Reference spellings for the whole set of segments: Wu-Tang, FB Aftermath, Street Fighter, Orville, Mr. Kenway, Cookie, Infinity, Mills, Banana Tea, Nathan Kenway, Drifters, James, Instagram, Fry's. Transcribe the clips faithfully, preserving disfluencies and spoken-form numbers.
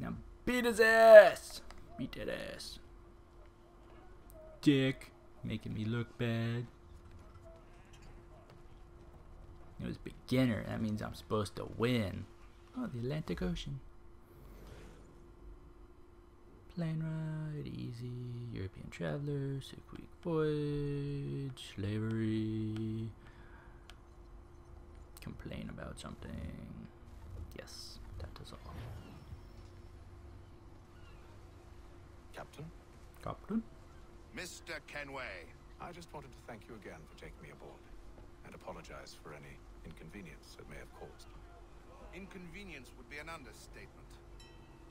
Now beat his ass. Beat that ass. Dick. Making me look bad. It was beginner. That means I'm supposed to win. Oh, the Atlantic Ocean. Plane ride, easy, European traveler, sick week voyage, slavery. Complain about something. Yes, that is all. Captain? Captain? Mister Kenway, I just wanted to thank you again for taking me aboard and apologize for any inconvenience it may have caused. Inconvenience would be an understatement.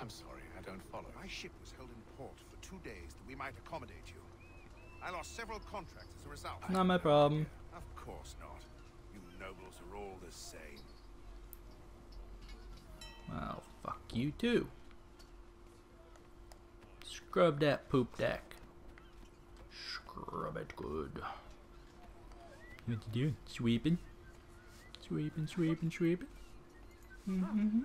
I'm sorry, I don't follow. My ship was held in port for two days that we might accommodate you. I lost several contracts as a result. Not my problem. Of course not. You nobles are all the same. Well, fuck you too. Scrub that poop deck. Scrub it good. What you doing? Sweeping. Sweeping, sweeping, sweeping. Mm-hmm.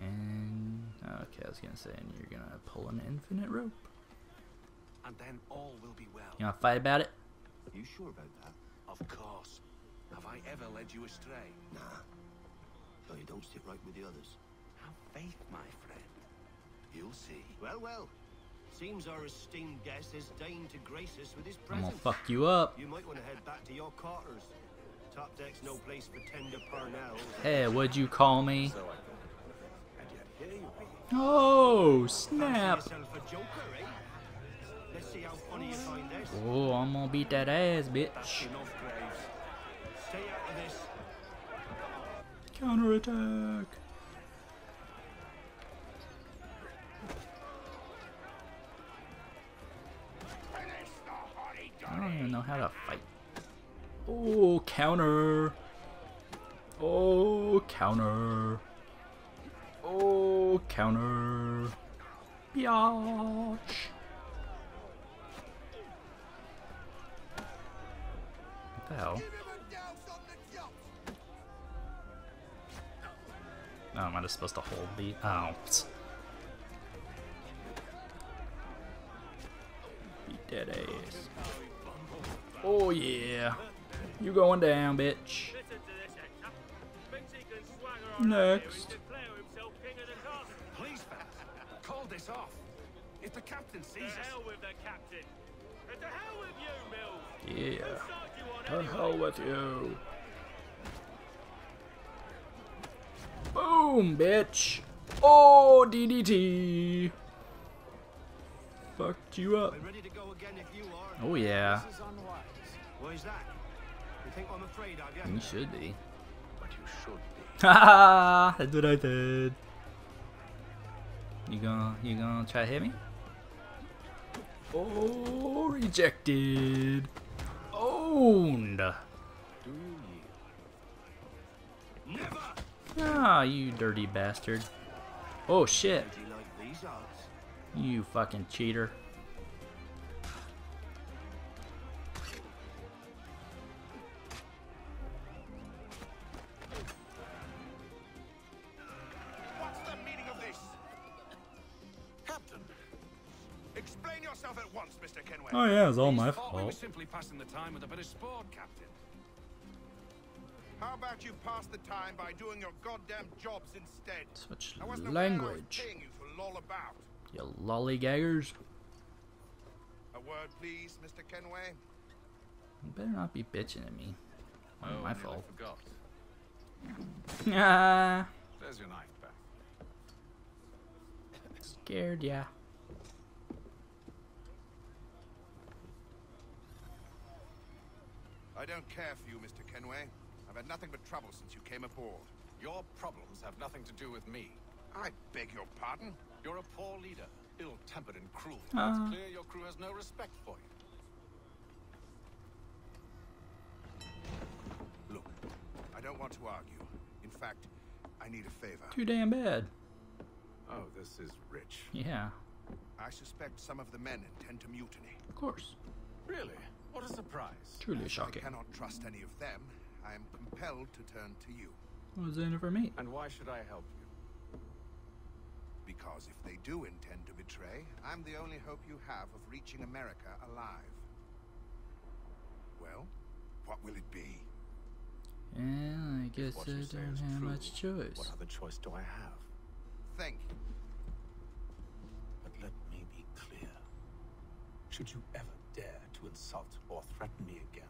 And okay, I was gonna say, and you're gonna pull an infinite rope, and then all will be well. You wanna fight about it? Are you sure about that? Of course. Have I ever led you astray? Nah. No, you don't sit right with the others. Have faith, my friend. You'll see. Well, well. Seems our esteemed guest has deigned to grace us with his presence. I'm gonna fuck you up. You might wanna head back to your quarters. Top deck's no place for tender parnells. Hey, what'd you call me? So I Oh snap! Oh, I'm gonna beat that ass, bitch! Counterattack! I don't even know how to fight. Oh, counter! Oh, counter! Oh, counter. Biatch. What the hell? Oh, am I just supposed to hold the... Oh. Beat that ass. Oh, yeah. You going down, bitch. Next. This off. If the captain sees us. The hell with the captain. And the hell with you, Mills. Yeah. The hell with you. Boom, bitch. Oh, D D T. Fucked you up. Ready to go again if you are. Oh yeah. What is that? You think I'm afraid of you? You should be. But you should be. Haha, that's what I did. You gonna, you gonna try to hit me? Oh, rejected. Owned. Ah, you dirty bastard. Oh, shit. You fucking cheater. Oh yeah, it's all my fault. We were simply passing the time with a bit of sport, Captain. How about you pass the time by doing your goddamn jobs instead? Such language. You lollygaggers. A word, please, Mister Kenway. You better not be bitching at me. Oh, my fault. Ah. There's your knife back. Scared, yeah. I don't care for you, Mister Kenway. I've had nothing but trouble since you came aboard. Your problems have nothing to do with me. I beg your pardon? You're a poor leader, ill-tempered and cruel. Uh. It's clear your crew has no respect for you. Look, I don't want to argue. In fact, I need a favor. Too damn bad. Oh, this is rich. Yeah. I suspect some of the men intend to mutiny. Of course. Really? What a surprise. Truly as shocking. I cannot trust any of them. I am compelled to turn to you. What is in it for me? And why should I help you? because if they do intend to betray, I'm the only hope you have of reaching America alive. Well, what will it be? Yeah, I guess I don't have much choice. What other choice do I have? Thank you. But let me be clear. Should you ever dare to insult or threaten me again,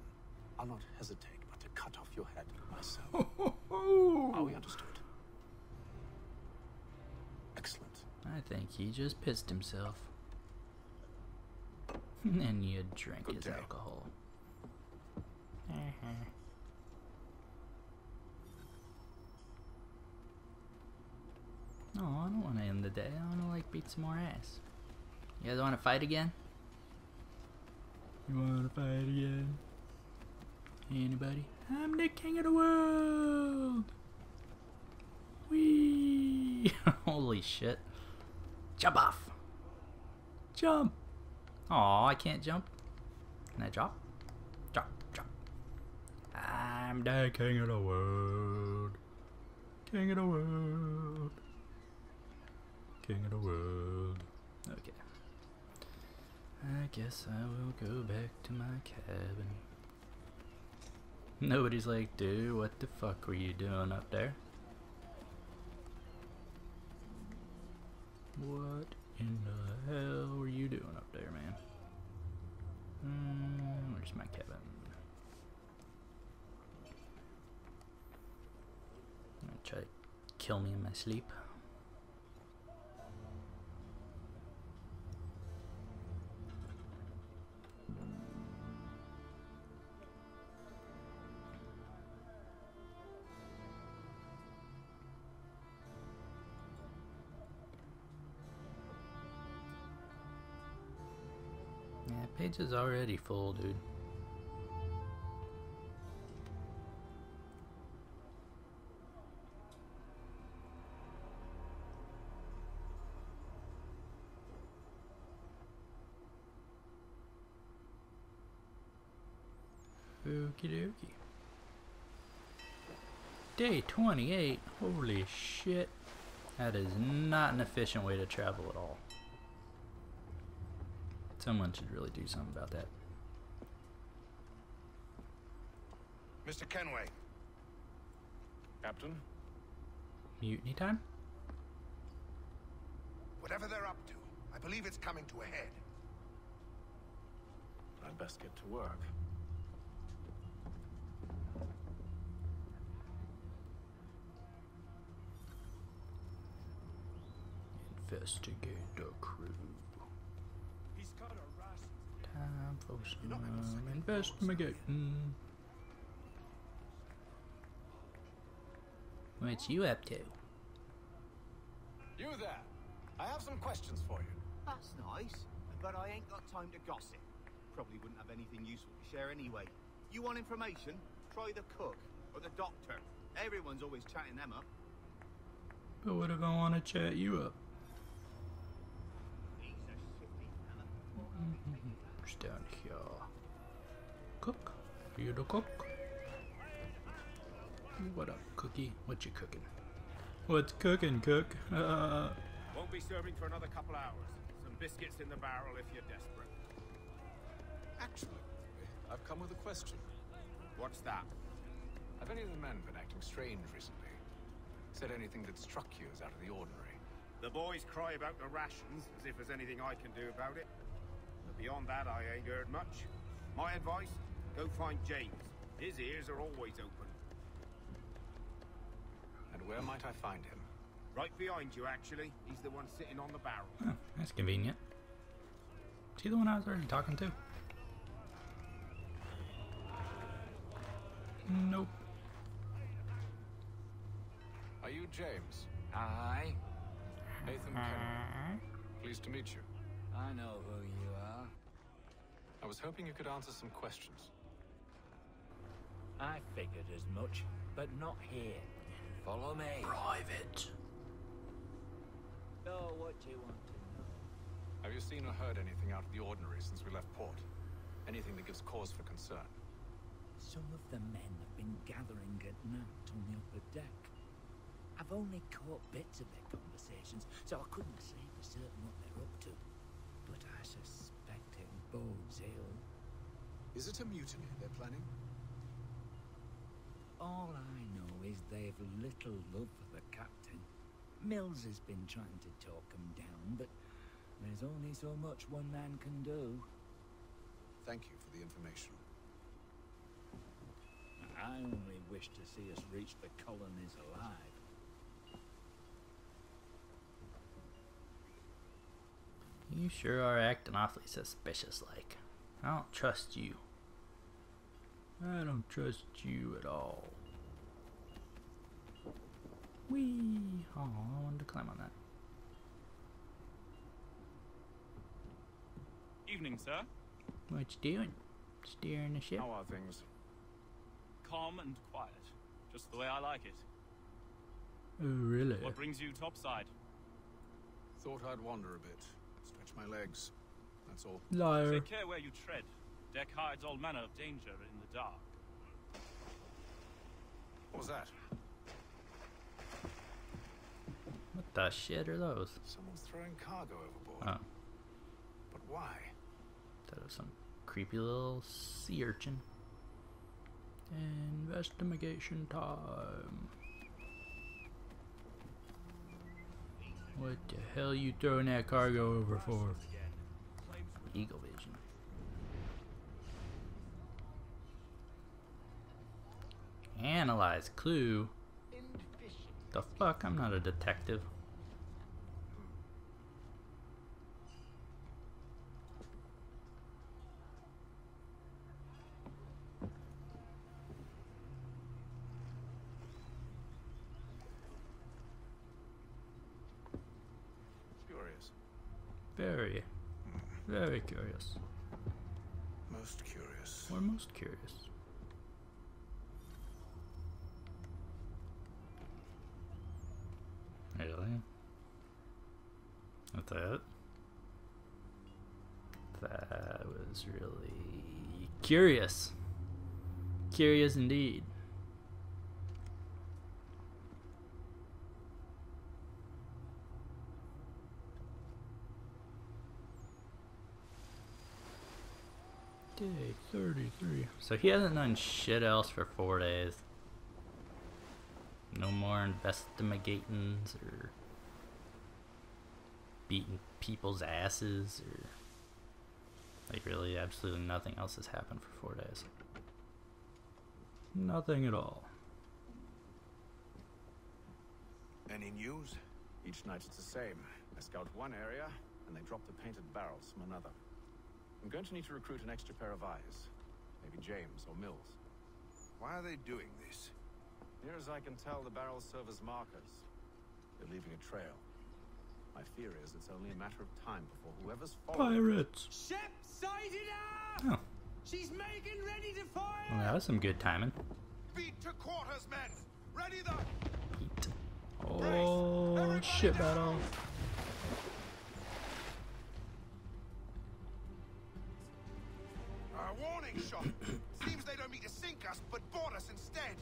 I'll not hesitate but to cut off your head myself. Are we understood? Excellent. I think he just pissed himself. And you drank Good his day. alcohol. Uh-huh. No, oh, I don't want to end the day. I want to like beat some more ass. You guys want to fight again? You want to fight again? Anybody? I'm the king of the world. Wee! Holy shit! Jump off! Jump! Aw, I can't jump. Can I drop? Drop, drop. I'm the king of the world. King of the world. King of the world. Okay. I guess I will go back to my cabin. Nobody's like, dude, what the fuck were you doing up there? What in the hell were you doing up there, man? Mm, where's my cabin? I'm gonna try to kill me in my sleep. Page is already full, dude. Okie dokie. Day twenty-eight. Holy shit. That is not an efficient way to travel at all. Someone should really do something about that. Mister Kenway. Captain? Mutiny time? Whatever they're up to, I believe it's coming to a head. I'd best get to work. Investigate the crew. Time for some investigating. What's you up to? You there. I have some questions for you. That's nice, but I ain't got time to gossip. Probably wouldn't have anything useful to share anyway. You want information? Try the cook or the doctor. Everyone's always chatting them up. But what if I want to chat you up? Down here. Cook? Are you the cook? What up, Cookie? What you cooking? What's cooking, Cook? Uh... Won't be serving for another couple hours. Some biscuits in the barrel if you're desperate. Actually, I've come with a question. What's that? Have any of the men been acting strange recently? Said anything that struck you as out of the ordinary? The boys cry about the rations as if there's anything I can do about it. Beyond that, I ain't heard much. My advice, go find James. His ears are always open. And where might I find him? Right behind you, actually. He's the one sitting on the barrel. Oh, that's convenient. Is he the one I was already talking to? Nope. Are you James? Aye. Nathan Kenway. Pleased to meet you. I know who you are. I was hoping you could answer some questions. I figured as much, but not here. Follow me. Private. Oh, what do you want to know? Have you seen or heard anything out of the ordinary since we left port? Anything that gives cause for concern? Some of the men have been gathering at night on the upper deck. I've only caught bits of their conversations, so I couldn't say for certain what they're up to. But I suspect it bodes ill. Is it a mutiny they're planning? All I know is they've little love for the captain. Mills has been trying to talk him down, but there's only so much one man can do. Thank you for the information. I only wish to see us reach the colonies alive. You sure are acting awfully suspicious like. I don't trust you. I don't trust you at all. Whee! Oh, I wanted to climb on that. Evening, sir. What you doing? Steering the ship? How are things? Calm and quiet. Just the way I like it. Oh, really? What brings you topside? Thought I'd wander a bit. Stretch my legs. That's all. Liar. Take care where you tread. Deck hides all manner of danger in the dark. What was that? What the shit are those? Someone's throwing cargo overboard. Oh. But why? That was some creepy little sea urchin. Investigation time. What the hell you throwing that cargo over for? Eagle vision. Analyze clue. The fuck? I'm not a detective. Very, very curious. Most curious. Or most curious. Really? That? That was really curious. Curious indeed. Day thirty-three. So he hasn't done shit else for four days. No more investigations or beating people's asses or like really absolutely nothing else has happened for four days. Nothing at all. Any news? Each night it's the same. I scout one area and they drop the painted barrels from another. I'm going to need to recruit an extra pair of eyes. Maybe James or Mills. Why are they doing this? Near as I can tell, the barrels serve as markers. They're leaving a trail. My fear is it's only a matter of time before whoever's following... Pirates! Ship sighted her! Oh. She's making ready to fire! Well, that was some good timing. Beat to quarters, men! Ready the... Beat. Oh, ship battle. Warning shot. Seems they don't mean to sink us, but board us instead.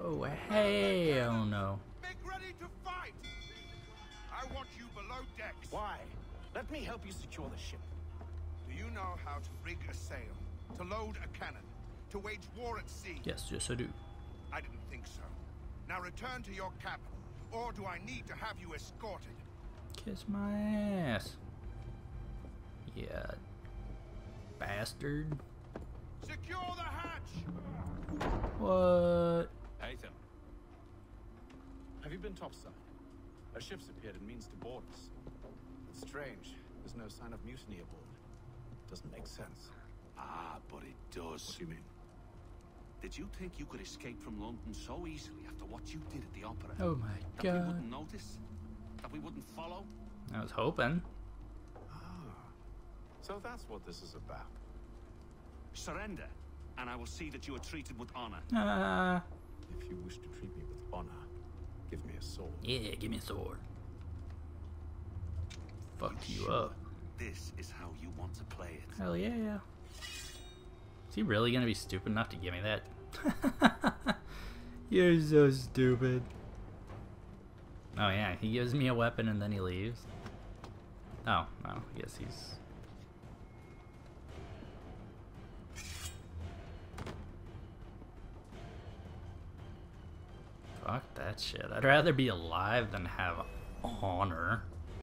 Oh hell no! Make ready to fight. I want you below decks. Why? Let me help you secure the ship. Do you know how to rig a sail, to load a cannon, to wage war at sea? Yes, yes I do. I didn't think so. Now return to your cabin, or do I need to have you escorted? Kiss my ass. Yeah. Bastard. Secure the hatch. What? Nathan, have you been topside? A ship's appeared and means to board us. It's strange. There's no sign of mutiny aboard. Doesn't make sense. Ah, but it does. What do you mean? Did you think you could escape from London so easily after what you did at the opera? Oh my God. That we wouldn't notice? That we wouldn't follow? I was hoping. So that's what this is about. Surrender, and I will see that you are treated with honor. Uh, if you wish to treat me with honor, give me a sword. Yeah, give me a sword. Fuck you, you up. This is how you want to play it. Hell yeah. Is he really gonna be stupid enough to give me that? You're so stupid. Oh yeah, he gives me a weapon and then he leaves. Oh, well, I guess he's... Fuck that shit. I'd rather be alive than have honor.